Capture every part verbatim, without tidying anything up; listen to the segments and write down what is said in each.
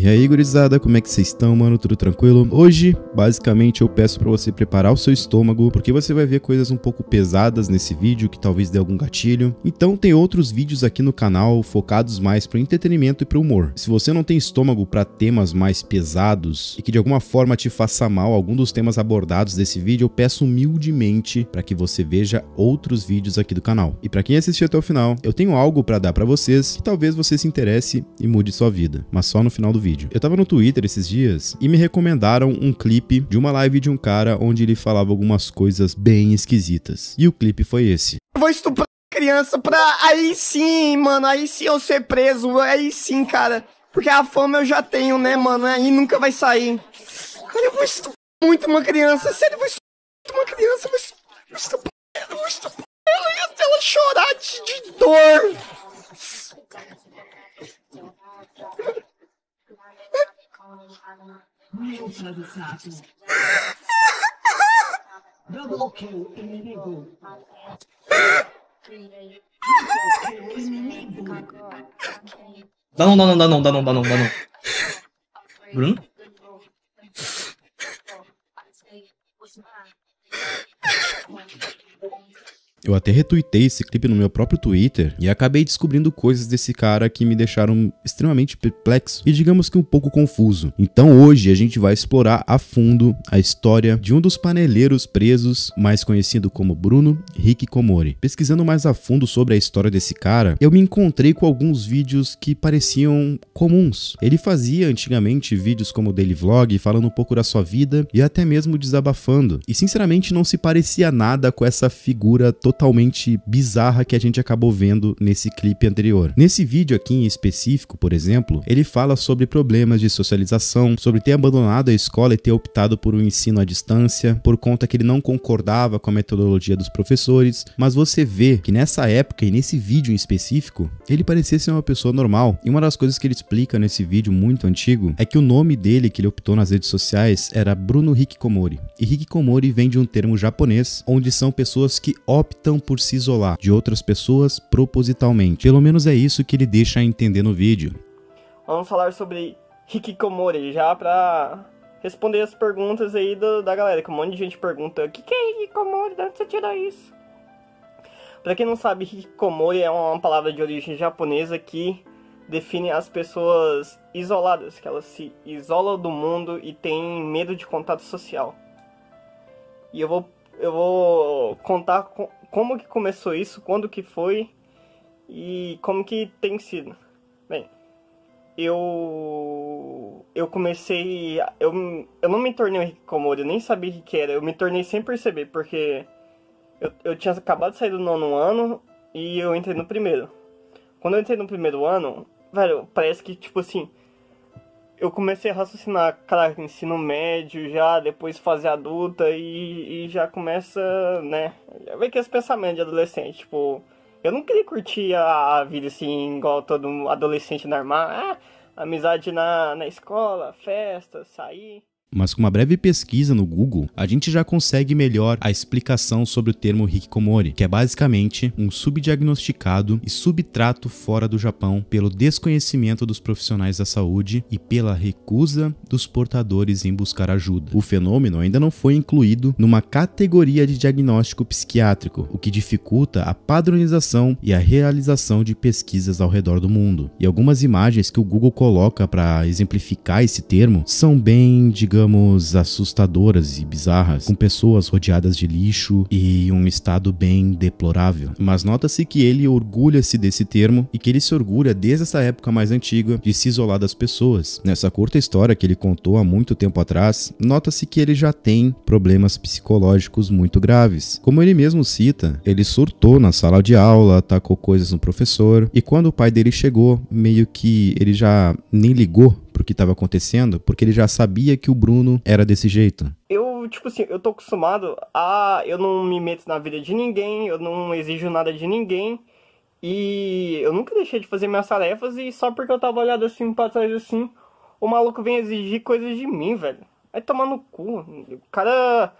E aí, gurizada, como é que vocês estão, mano? Tudo tranquilo? Hoje, basicamente, eu peço pra você preparar o seu estômago, porque você vai ver coisas um pouco pesadas nesse vídeo, que talvez dê algum gatilho. Então, tem outros vídeos aqui no canal focados mais pro entretenimento e pro humor. Se você não tem estômago pra temas mais pesados e que de alguma forma te faça mal algum dos temas abordados desse vídeo, eu peço humildemente pra que você veja outros vídeos aqui do canal. E pra quem assistiu até o final, eu tenho algo pra dar pra vocês que talvez você se interesse e mude sua vida, mas só no final do vídeo. Eu tava no Twitter esses dias e me recomendaram um clipe de uma live de um cara onde ele falava algumas coisas bem esquisitas. E o clipe foi esse. Eu vou estuprar criança pra... Aí sim, mano, aí sim eu ser preso, aí sim, cara. Porque a fama eu já tenho, né, mano, aí nunca vai sair. Cara, eu vou estuprar muito uma criança, sério, eu vou estuprar muito uma criança, eu vou estuprar, eu vou estuprar, eu vou estuprar. Ela ia ela chorar de, de dor. Dá não, dá não, dá não, dá não, dá não, dá não. Bruno? Eu até retuitei esse clipe no meu próprio Twitter e acabei descobrindo coisas desse cara que me deixaram extremamente perplexo e digamos que um pouco confuso. Então hoje a gente vai explorar a fundo a história de um dos paneleiros presos, mais conhecido como Bruno Hikikomori. Pesquisando mais a fundo sobre a história desse cara, eu me encontrei com alguns vídeos que pareciam comuns. Ele fazia antigamente vídeos como o Daily Vlog, falando um pouco da sua vida e até mesmo desabafando. E sinceramente não se parecia nada com essa figura totalmente totalmente bizarra que a gente acabou vendo nesse clipe anterior. Nesse vídeo aqui em específico, por exemplo, ele fala sobre problemas de socialização, sobre ter abandonado a escola e ter optado por um ensino à distância, por conta que ele não concordava com a metodologia dos professores, mas você vê que nessa época e nesse vídeo em específico, ele parecia ser uma pessoa normal. E uma das coisas que ele explica nesse vídeo muito antigo é que o nome dele que ele optou nas redes sociais era Bruno Hikikomori. E Hikikomori vem de um termo japonês, onde são pessoas que optam por se isolar de outras pessoas propositalmente. Pelo menos é isso que ele deixa a entender no vídeo. Vamos falar sobre Hikikomori já pra responder as perguntas aí do, da galera, que um monte de gente pergunta o que, que é Hikikomori, de onde você tira isso? Pra quem não sabe, Hikikomori é uma palavra de origem japonesa que define as pessoas isoladas, que elas se isolam do mundo e têm medo de contato social. E eu vou, eu vou contar com como que começou isso, quando que foi e como que tem sido. Bem, eu eu comecei, eu, eu não me tornei um Hikikomori, eu nem sabia o que era, eu me tornei sem perceber, porque eu, eu tinha acabado de sair do nono ano e eu entrei no primeiro. Quando eu entrei no primeiro ano, velho, parece que, tipo assim, eu comecei a raciocinar, caraca, ensino médio já, depois fazer adulta e, e já começa, né? Já vem que esse pensamento de adolescente, tipo... Eu não queria curtir a, a vida assim, igual todo adolescente normal. Ah, amizade na, na escola, festa, sair... Mas com uma breve pesquisa no Google, a gente já consegue melhor a explicação sobre o termo Hikikomori, que é basicamente um subdiagnosticado e subtrato fora do Japão pelo desconhecimento dos profissionais da saúde e pela recusa dos portadores em buscar ajuda. O fenômeno ainda não foi incluído numa categoria de diagnóstico psiquiátrico, o que dificulta a padronização e a realização de pesquisas ao redor do mundo. E algumas imagens que o Google coloca para exemplificar esse termo são bem, digamos, digamos, assustadoras e bizarras, com pessoas rodeadas de lixo e um estado bem deplorável. Mas nota-se que ele orgulha-se desse termo e que ele se orgulha desde essa época mais antiga de se isolar das pessoas. Nessa curta história que ele contou há muito tempo atrás, nota-se que ele já tem problemas psicológicos muito graves. Como ele mesmo cita, ele surtou na sala de aula, atacou coisas no professor e quando o pai dele chegou, meio que ele já nem ligou pro que estava acontecendo, porque ele já sabia que o Bruno era desse jeito. Eu, tipo assim, eu tô acostumado a... Eu não me meto na vida de ninguém, eu não exijo nada de ninguém, e eu nunca deixei de fazer minhas tarefas, e só porque eu tava olhado assim, pra trás assim, o maluco vem exigir coisas de mim, velho. Vai tomar no cu. O cara...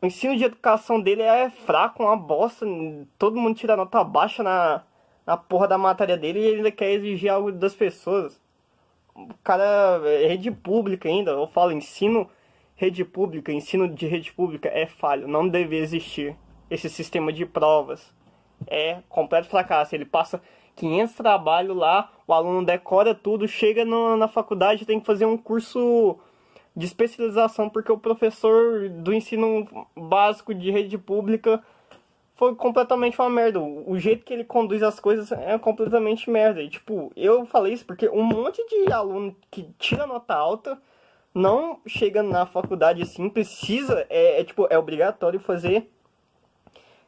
O ensino de educação dele é fraco, uma bosta, todo mundo tira nota baixa na, na porra da matéria dele, e ele ainda quer exigir algo das pessoas. cara, rede pública ainda, eu falo, ensino rede pública, ensino de rede pública é falho, não deve existir esse sistema de provas, é completo fracasso, ele passa quinhentos trabalhos lá, o aluno decora tudo, chega no, na faculdade, tem que fazer um curso de especialização, porque o professor do ensino básico de rede pública foi completamente uma merda. O jeito que ele conduz as coisas é completamente merda. E, tipo, eu falei isso porque um monte de aluno que tira nota alta não chega na faculdade assim, precisa, é, é tipo, é obrigatório fazer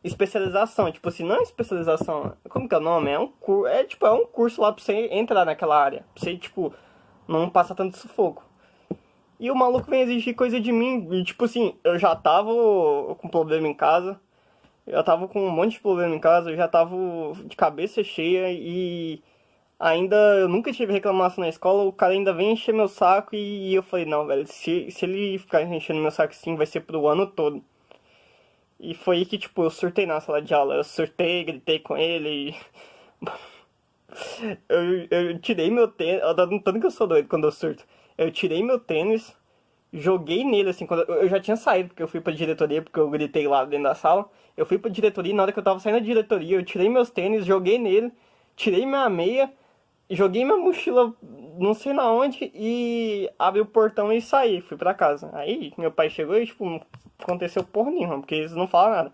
especialização. Tipo assim, não é especialização, como que é o nome? É, um, é, tipo, é um curso lá pra você entrar naquela área, pra você, tipo, não passar tanto sufoco. E o maluco vem exigir coisa de mim, e tipo assim, eu já tava com problema em casa, eu tava com um monte de problema em casa, eu já tava de cabeça cheia e ainda eu nunca tive reclamação na escola, o cara ainda vem encher meu saco e eu falei, não, velho, se, se ele ficar enchendo meu saco assim, vai ser pro ano todo. E foi aí que, tipo, eu surtei na sala de aula, eu surtei, gritei com ele e... eu, eu tirei meu tênis, tanto que eu sou doido quando eu surto. Eu tirei meu tênis, joguei nele, assim, quando eu, eu já tinha saído, porque eu fui pra diretoria, porque eu gritei lá dentro da sala. Eu fui pra diretoria e na hora que eu tava saindo da diretoria, eu tirei meus tênis, joguei nele, tirei minha meia, joguei minha mochila não sei na onde e abri o portão e saí, fui pra casa. Aí meu pai chegou e, tipo, não aconteceu porra nenhuma, porque eles não falam nada.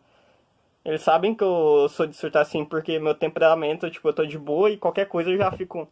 Eles sabem que eu sou de surtar assim, porque meu temperamento, tipo, eu tô de boa e qualquer coisa eu já fico...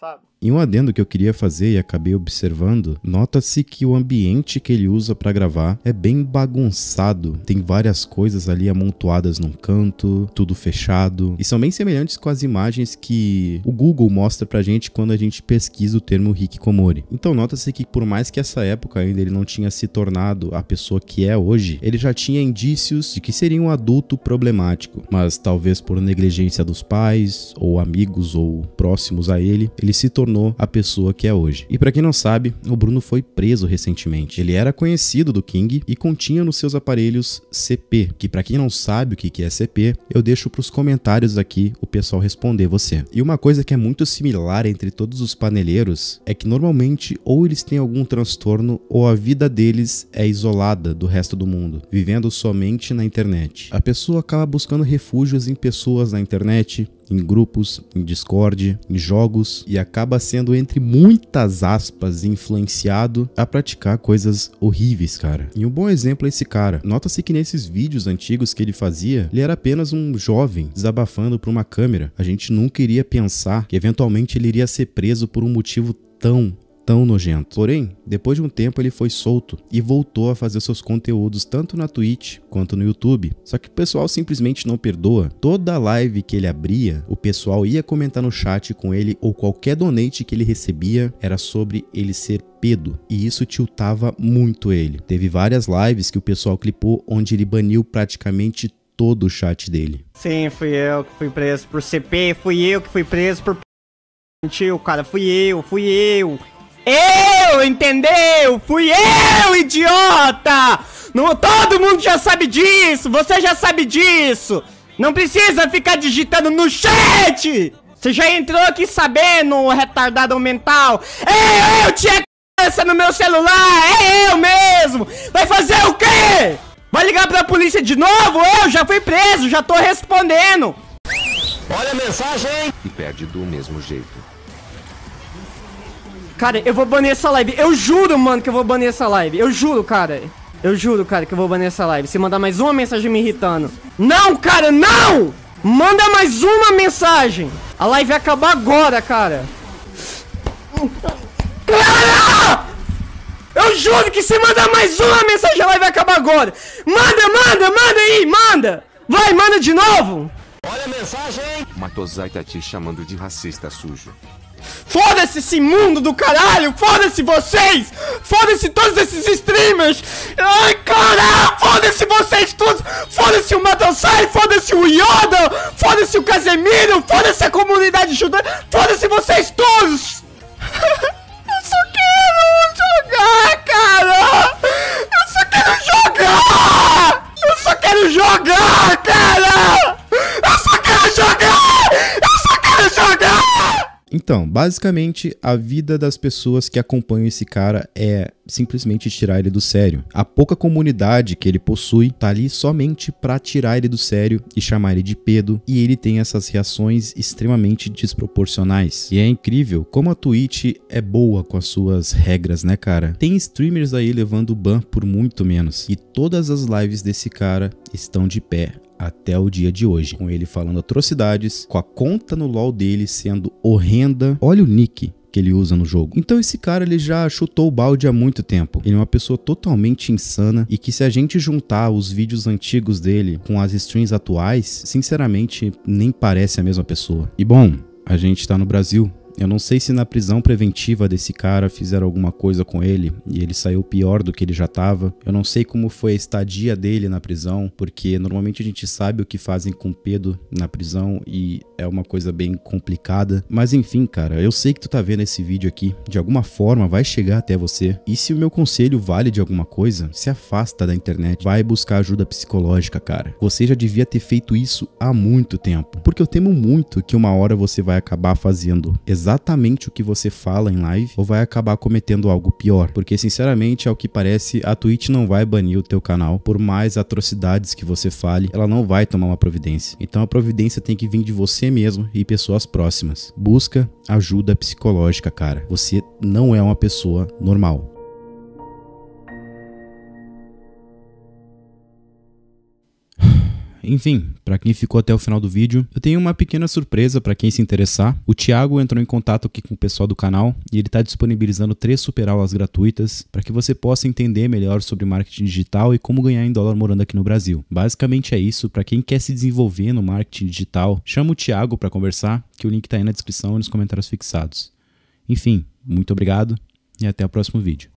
Sabe? E um adendo que eu queria fazer e acabei observando, nota-se que o ambiente que ele usa pra gravar é bem bagunçado. Tem várias coisas ali amontoadas num canto, tudo fechado. E são bem semelhantes com as imagens que o Google mostra pra gente quando a gente pesquisa o termo hikikomori. Então nota-se que por mais que essa época ainda ele não tinha se tornado a pessoa que é hoje, ele já tinha indícios de que seria um adulto problemático. Mas talvez por negligência dos pais, ou amigos, ou próximos a ele, ele se tornou a pessoa que é hoje. E pra quem não sabe, o Bruno foi preso recentemente. Ele era conhecido do King e continha nos seus aparelhos C P, que pra quem não sabe o que é C P, eu deixo pros comentários aqui o pessoal responder você. E uma coisa que é muito similar entre todos os paneleiros é que normalmente ou eles têm algum transtorno ou a vida deles é isolada do resto do mundo, vivendo somente na internet. A pessoa acaba buscando refúgios em pessoas na internet, em grupos, em Discord, em jogos, e acaba sendo, entre muitas aspas, influenciado a praticar coisas horríveis, cara. E um bom exemplo é esse cara. Nota-se que nesses vídeos antigos que ele fazia, ele era apenas um jovem desabafando para uma câmera. A gente nunca iria pensar que eventualmente ele iria ser preso por um motivo tão tão nojento. Porém, depois de um tempo ele foi solto e voltou a fazer seus conteúdos tanto na Twitch quanto no YouTube. Só que o pessoal simplesmente não perdoa. Toda live que ele abria, o pessoal ia comentar no chat com ele, ou qualquer donate que ele recebia era sobre ele ser pedo, e isso tiltava muito ele. Teve várias lives que o pessoal clipou onde ele baniu praticamente todo o chat dele. Sim, fui eu que fui preso por C P, fui eu que fui preso por mentiu, cara, fui eu, fui eu. Eu, entendeu? Fui eu, idiota! Não, todo mundo já sabe disso! Você já sabe disso! Não precisa ficar digitando no chat! Você já entrou aqui sabendo, retardado mental! Eu, eu tinha criança no meu celular! É eu mesmo! Vai fazer o quê? Vai ligar pra polícia de novo? Eu já fui preso, já tô respondendo! Olha a mensagem! E perde do mesmo jeito. Cara, eu vou banir essa live. Eu juro, mano, que eu vou banir essa live. Eu juro, cara. Eu juro, cara, que eu vou banir essa live. Se mandar mais uma mensagem me irritando. Não, cara, não! Manda mais uma mensagem. A live vai acabar agora, cara. Cara! Eu juro que se mandar mais uma mensagem, a live vai acabar agora. Manda, manda, manda aí, manda. Vai, manda de novo. Olha a mensagem. Matosai tá te chamando de racista sujo. Foda-se esse mundo do caralho! Foda-se vocês! Foda-se todos esses streamers! Ai, caralho! Foda-se vocês todos! Foda-se o Matosai! Foda-se o Yoda! Foda-se o Casemiro! Foda-se a comunidade judaica! Foda-se vocês todos! Eu só quero jogar, cara! Eu só quero jogar! Eu só quero jogar, cara! Eu só quero jogar! Eu só quero jogar! Então, basicamente, a vida das pessoas que acompanham esse cara é simplesmente tirar ele do sério. A pouca comunidade que ele possui tá ali somente pra tirar ele do sério e chamar ele de pedo, e ele tem essas reações extremamente desproporcionais. E é incrível como a Twitch é boa com as suas regras, né, cara? Tem streamers aí levando ban por muito menos, e todas as lives desse cara estão de pé até o dia de hoje, com ele falando atrocidades, com a conta no LoL dele sendo horrenda. Olha o nick que ele usa no jogo. Então esse cara, ele já chutou o balde há muito tempo. Ele é uma pessoa totalmente insana, e que se a gente juntar os vídeos antigos dele com as streams atuais, sinceramente, nem parece a mesma pessoa. E bom, a gente tá no Brasil. Eu não sei se na prisão preventiva desse cara fizeram alguma coisa com ele e ele saiu pior do que ele já tava. Eu não sei como foi a estadia dele na prisão, porque normalmente a gente sabe o que fazem com pedo na prisão e é uma coisa bem complicada. Mas enfim, cara, eu sei que tu tá vendo esse vídeo aqui. De alguma forma vai chegar até você. E se o meu conselho vale de alguma coisa, se afasta da internet. Vai buscar ajuda psicológica, cara. Você já devia ter feito isso há muito tempo. Porque eu temo muito que uma hora você vai acabar fazendo exatamente exatamente o que você fala em live, ou vai acabar cometendo algo pior, porque sinceramente, ao que parece, a Twitch não vai banir o teu canal. Por mais atrocidades que você fale, ela não vai tomar uma providência. Então a providência tem que vir de você mesmo e pessoas próximas. Busca ajuda psicológica, cara. Você não é uma pessoa normal. Enfim, para quem ficou até o final do vídeo, eu tenho uma pequena surpresa para quem se interessar. O Thiago entrou em contato aqui com o pessoal do canal e ele está disponibilizando três super aulas gratuitas para que você possa entender melhor sobre marketing digital e como ganhar em dólar morando aqui no Brasil. Basicamente é isso. Para quem quer se desenvolver no marketing digital, chama o Thiago para conversar, que o link está aí na descrição e nos comentários fixados. Enfim, muito obrigado e até o próximo vídeo.